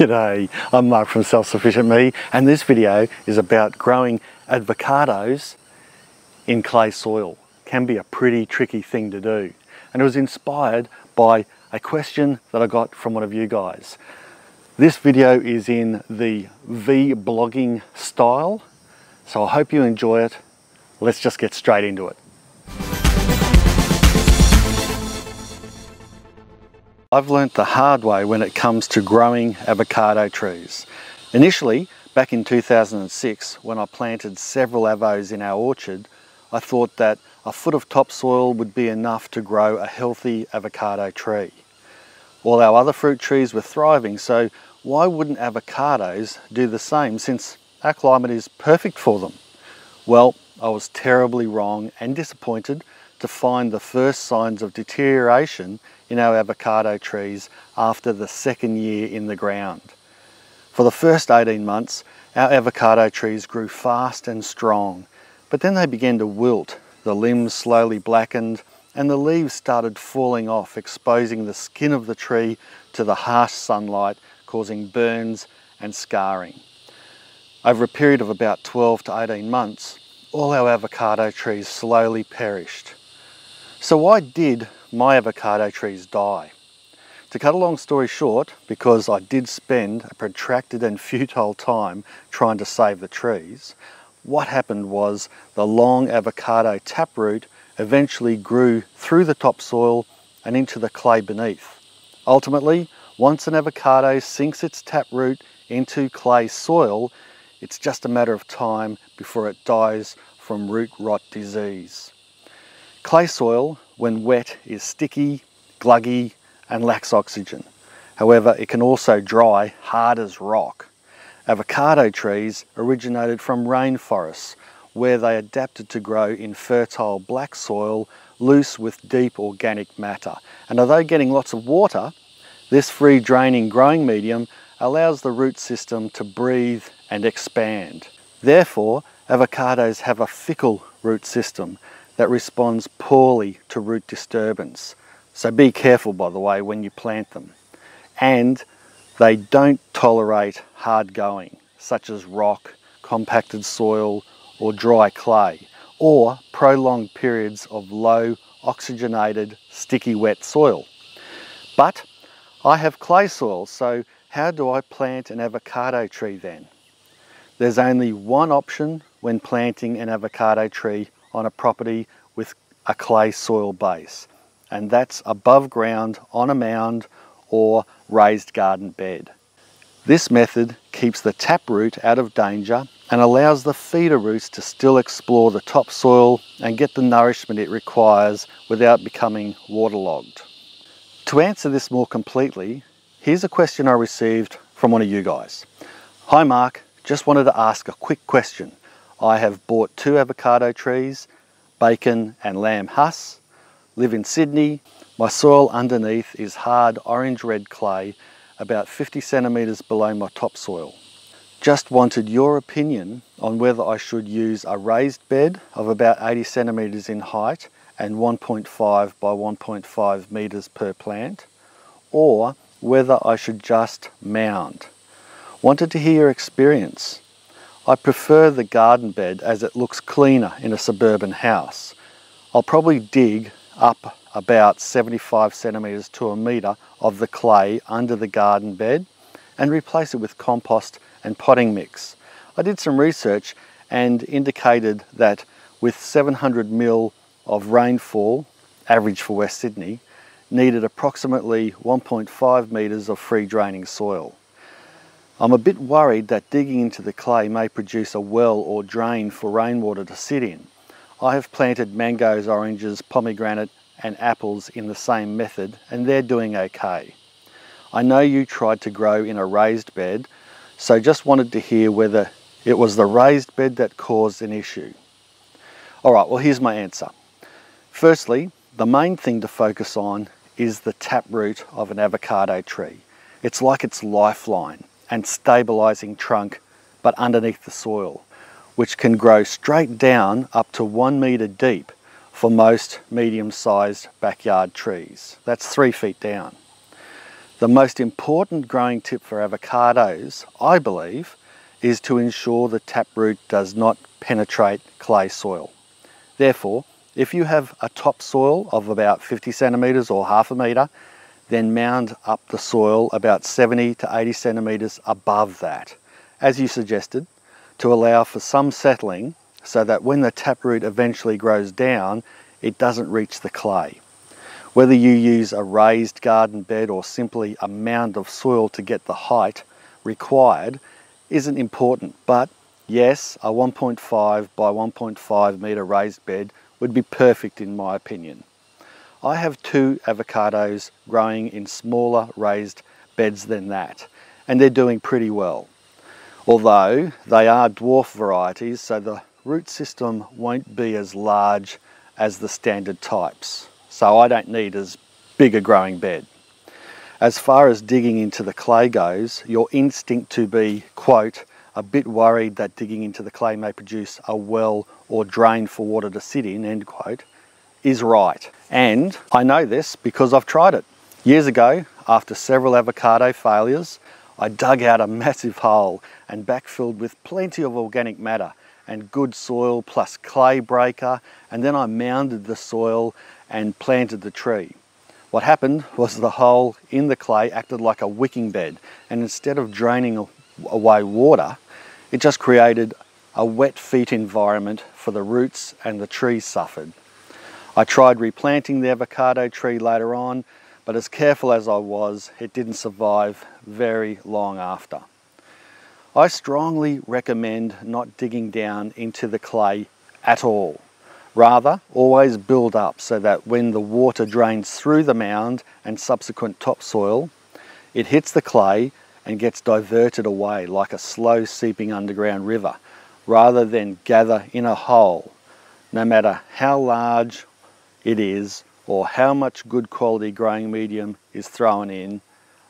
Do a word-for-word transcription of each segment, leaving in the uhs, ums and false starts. G'day, I'm Mark from Self Sufficient Me, and this video is about growing avocados in clay soil. Can be a pretty tricky thing to do, and it was inspired by a question that I got from one of you guys. This video is in the vlogging style, so I hope you enjoy it. Let's just get straight into it. I've learnt the hard way when it comes to growing avocado trees. Initially, back in two thousand six, when I planted several avos in our orchard, I thought that a foot of topsoil would be enough to grow a healthy avocado tree. All our other fruit trees were thriving, so why wouldn't avocados do the same since our climate is perfect for them? Well, I was terribly wrong and disappointed to find the first signs of deterioration in our avocado trees after the second year in the ground. For the first eighteen months, our avocado trees grew fast and strong, but then they began to wilt, the limbs slowly blackened, and the leaves started falling off, exposing the skin of the tree to the harsh sunlight, causing burns and scarring. Over a period of about twelve to eighteen months, all our avocado trees slowly perished. So why did my avocado trees die? To cut a long story short, because I did spend a protracted and futile time trying to save the trees, what happened was the long avocado taproot eventually grew through the topsoil and into the clay beneath. Ultimately, once an avocado sinks its taproot into clay soil, it's just a matter of time before it dies from root rot disease. Clay soil, when wet, is sticky, gluggy, and lacks oxygen. However, it can also dry hard as rock. Avocado trees originated from rainforests, where they adapted to grow in fertile black soil, loose with deep organic matter. And although getting lots of water, this free-draining growing medium allows the root system to breathe and expand. Therefore, avocados have a fickle root system that responds poorly to root disturbance. So be careful, by the way, when you plant them. And they don't tolerate hard going, such as rock, compacted soil, or dry clay, or prolonged periods of low oxygenated, sticky wet soil. But I have clay soil, so how do I plant an avocado tree then? There's only one option when planting an avocado tree on a property with a clay soil base, and that's above ground on a mound or raised garden bed. This method keeps the taproot out of danger and allows the feeder roots to still explore the topsoil and get the nourishment it requires without becoming waterlogged. To answer this more completely, here's a question I received from one of you guys. Hi Mark, just wanted to ask a quick question. I have bought two avocado trees, bacon and lamb Hass, live in Sydney. My soil underneath is hard orange-red clay, about fifty centimetres below my topsoil. Just wanted your opinion on whether I should use a raised bed of about eighty centimetres in height and one point five by one point five metres per plant, or whether I should just mound. Wanted to hear your experience. I prefer the garden bed as it looks cleaner in a suburban house. I'll probably dig up about seventy-five centimetres to a metre of the clay under the garden bed and replace it with compost and potting mix. I did some research and indicated that with seven hundred mil of rainfall, average for West Sydney, needed approximately one point five metres of free draining soil. I'm a bit worried that digging into the clay may produce a well or drain for rainwater to sit in. I have planted mangoes, oranges, pomegranate and apples in the same method and they're doing okay. I know you tried to grow in a raised bed, so just wanted to hear whether it was the raised bed that caused an issue. Alright, well here's my answer. Firstly, the main thing to focus on is the taproot of an avocado tree. It's like its lifeline and stabilizing trunk, but underneath the soil, which can grow straight down up to one meter deep for most medium-sized backyard trees. That's three feet down. The most important growing tip for avocados, I believe, is to ensure the taproot does not penetrate clay soil. Therefore, if you have a topsoil of about fifty centimetres or half a metre, then mound up the soil about seventy to eighty centimetres above that, as you suggested, to allow for some settling so that when the taproot eventually grows down, it doesn't reach the clay. Whether you use a raised garden bed or simply a mound of soil to get the height required isn't important, but yes, a one point five by one point five metre raised bed would be perfect in my opinion. I have two avocados growing in smaller raised beds than that, and they're doing pretty well. Although they are dwarf varieties, so the root system won't be as large as the standard types, so I don't need as big a growing bed. As far as digging into the clay goes, your instinct to be, quote, a bit worried that digging into the clay may produce a well or drain for water to sit in, end quote, is right. And I know this because I've tried it. Years ago, after several avocado failures, I dug out a massive hole and backfilled with plenty of organic matter and good soil plus clay breaker, and then I mounded the soil and planted the tree. What happened was the hole in the clay acted like a wicking bed, and instead of draining away water, it just created a wet feet environment for the roots, and the tree suffered. I tried replanting the avocado tree later on, but as careful as I was, it didn't survive very long after. I strongly recommend not digging down into the clay at all. Rather, always build up so that when the water drains through the mound and subsequent topsoil, it hits the clay and gets diverted away like a slow seeping underground river, rather than gather in a hole, no matter how large it is or how much good quality growing medium is thrown in.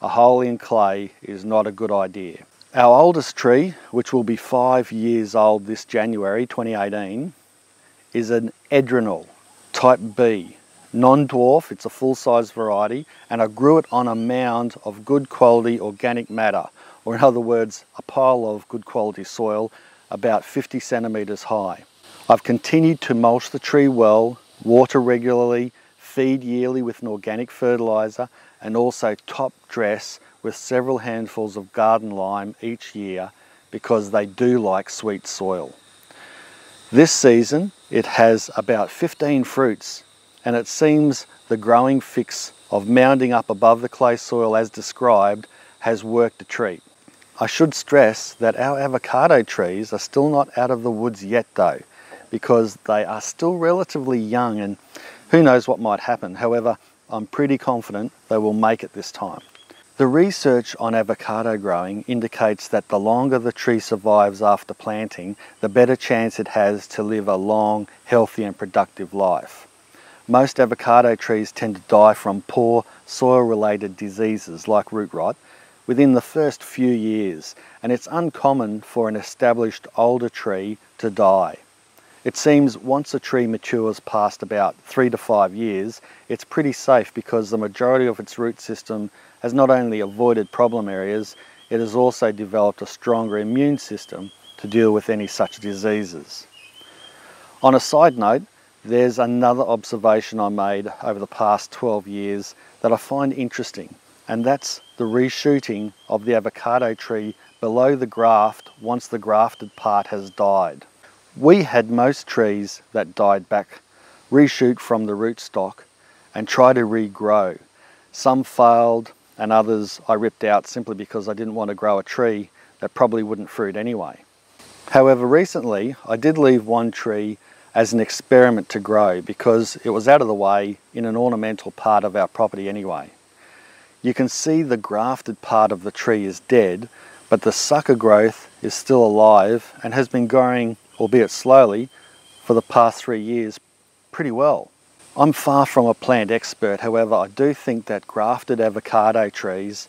A hole in clay is not a good idea. Our oldest tree, which will be five years old this January twenty eighteen, is an edrenal, type B, non-dwarf. It's a full-size variety, and I grew it on a mound of good quality organic matter, or in other words, a pile of good quality soil about fifty centimetres high. I've continued to mulch the tree well, water regularly, feed yearly with an organic fertiliser, and also top dress with several handfuls of garden lime each year because they do like sweet soil. This season it has about fifteen fruits, and it seems the growing fix of mounding up above the clay soil as described has worked a treat. I should stress that our avocado trees are still not out of the woods yet though, because they are still relatively young and who knows what might happen. However, I'm pretty confident they will make it this time. The research on avocado growing indicates that the longer the tree survives after planting, the better chance it has to live a long, healthy and productive life. Most avocado trees tend to die from poor soil-related diseases like root rot within the first few years, and it's uncommon for an established older tree to die. It seems once a tree matures past about three to five years, it's pretty safe because the majority of its root system has not only avoided problem areas, it has also developed a stronger immune system to deal with any such diseases. On a side note, there's another observation I made over the past twelve years that I find interesting, and that's the reshooting of the avocado tree below the graft once the grafted part has died. We had most trees that died back reshoot from the rootstock and try to regrow. Some failed and others I ripped out simply because I didn't want to grow a tree that probably wouldn't fruit anyway. However, recently I did leave one tree as an experiment to grow because it was out of the way in an ornamental part of our property anyway. You can see the grafted part of the tree is dead, but the sucker growth is still alive and has been growing, albeit slowly, for the past three years pretty well. I'm far from a plant expert, however, I do think that grafted avocado trees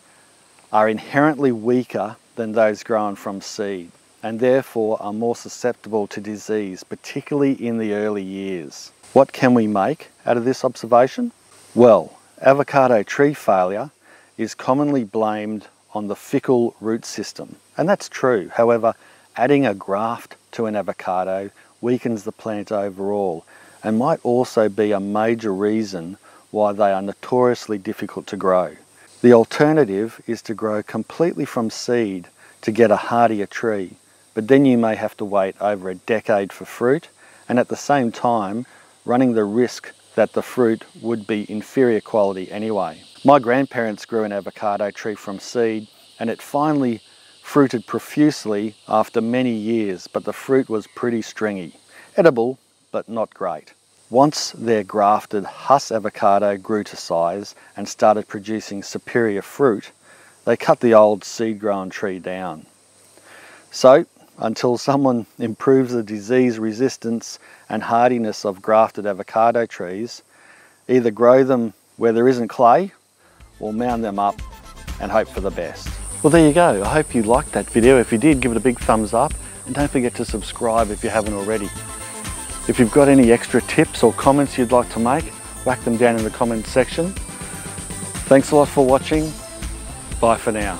are inherently weaker than those grown from seed, and therefore are more susceptible to disease, particularly in the early years. What can we make out of this observation? Well, avocado tree failure is commonly blamed on the fickle root system, and that's true. However, adding a graft to an avocado weakens the plant overall and might also be a major reason why they are notoriously difficult to grow. The alternative is to grow completely from seed to get a hardier tree, but then you may have to wait over a decade for fruit, and at the same time running the risk that the fruit would be inferior quality anyway. My grandparents grew an avocado tree from seed and it finally fruited profusely after many years, but the fruit was pretty stringy. Edible, but not great. Once their grafted Hass avocado grew to size and started producing superior fruit, they cut the old seed-grown tree down. So, until someone improves the disease resistance and hardiness of grafted avocado trees, either grow them where there isn't clay or mound them up and hope for the best. Well, there you go. I hope you liked that video. If you did, give it a big thumbs up and don't forget to subscribe if you haven't already. If you've got any extra tips or comments you'd like to make, whack them down in the comments section. Thanks a lot for watching. Bye for now.